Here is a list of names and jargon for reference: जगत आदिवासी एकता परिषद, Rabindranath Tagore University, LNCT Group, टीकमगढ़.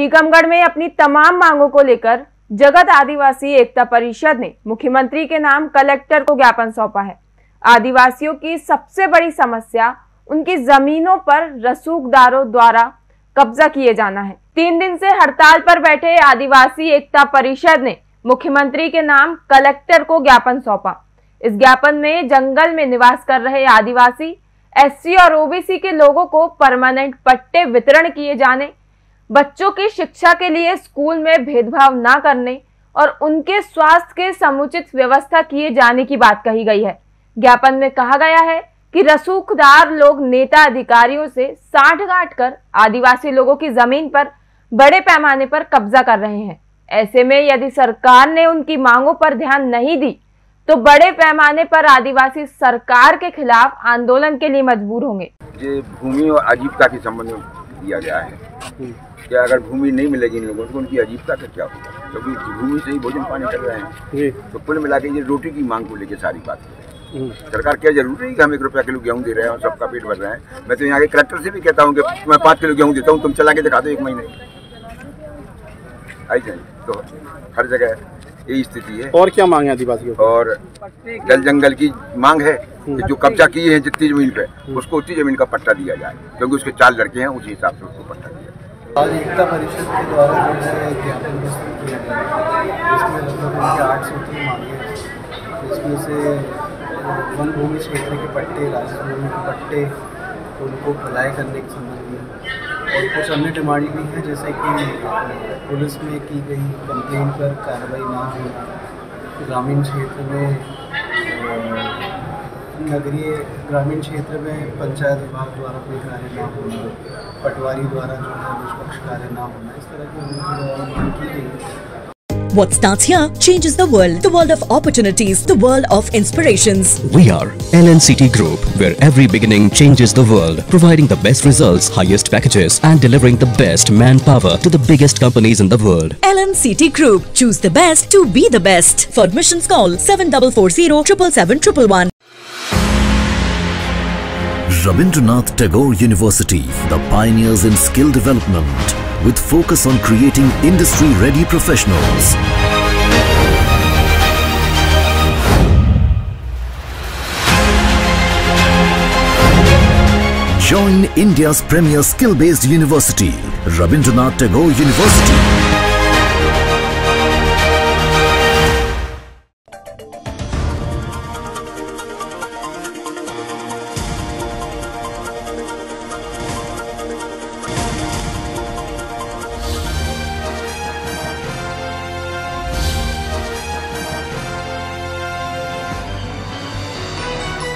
टीकमगढ़ में अपनी तमाम मांगों को लेकर जगत आदिवासी एकता परिषद ने मुख्यमंत्री के नाम कलेक्टर को ज्ञापन सौंपा है। आदिवासियों की सबसे बड़ी समस्या उनकी जमीनों पर रसूखदारों द्वारा कब्जा किए जाना है। 3 दिन से हड़ताल पर बैठे आदिवासी एकता परिषद ने मुख्यमंत्री के नाम कलेक्टर को ज्ञापन सौंपा। इस ज्ञापन में जंगल में निवास कर रहे आदिवासी, एससी और ओबीसी के लोगों को परमानेंट पट्टे वितरण किए जाने, बच्चों की शिक्षा के लिए स्कूल में भेदभाव ना करने और उनके स्वास्थ्य के समुचित व्यवस्था किए जाने की बात कही गई है। ज्ञापन में कहा गया है कि रसूखदार लोग नेता अधिकारियों से सांठगांठ कर आदिवासी लोगों की जमीन पर बड़े पैमाने पर कब्जा कर रहे हैं। ऐसे में यदि सरकार ने उनकी मांगों पर ध्यान नहीं दी तो बड़े पैमाने पर आदिवासी सरकार के खिलाफ आंदोलन के लिए मजबूर होंगे। ये भूमि और आजीविका के संबंध में दिया गया है कि अगर भूमि नहीं मिलेगी इन लोगों को, उनकी आजीविका का क्या होगा, क्योंकि भूमि से ही भोजन पानी कर रहे हैं। तो कुल मिला के ये रोटी की मांग को लेकर सारी बात है। सरकार क्या जरूरी है कि हम 1 रुपया किलो गेहूं दे रहे हैं और सबका पेट भर रहे हैं। मैं तो यहाँ के कलेक्टर से भी कहता हूँ कि मैं 5 किलो गेहूं देता हूँ, तुम चला के दिखा दो 1 महीने। ऐसे तो हर जगह यही स्थिति है। और क्या मांग है आदिवासियों को? और जल जंगल की मांग है कि जो कब्जा किए हैं जितनी जमीन पे, उसको उतनी जमीन का पट्टा दिया जाए, क्योंकि उसके 4 लड़के हैं, उसी हिसाब से उसको पट्टा दिया। आज एकता परिषद के द्वारा इसमें 803 मांगे हैं, इसमें से वन भूमि क्षेत्र के पट्टे, राजस्व भूमि के पट्टे, उनको भलाई करने के संबंध में, और कुछ अन्य डिमांड भी हैं, जैसे कि पुलिस में की गई कंप्लेंट पर कार्रवाई ना होना, ग्रामीण क्षेत्र में पंचायत विभाग द्वारा कोई कार्य ना होना, पटवारी द्वारा जो है निष्पक्ष कार्य ना होना, इस तरह की मांग की गई। What starts here changes the world of opportunities, the world of inspirations. We are LNCT Group, where every beginning changes the world, providing the best results, highest packages and delivering the best manpower to the biggest companies in the world. LNCT Group, choose the best to be the best. For admissions call 7440 777 111. Rabindranath Tagore University, the pioneers in skill development, with focus on creating industry-ready professionals. Join India's premier skill-based university, Rabindranath Tagore University.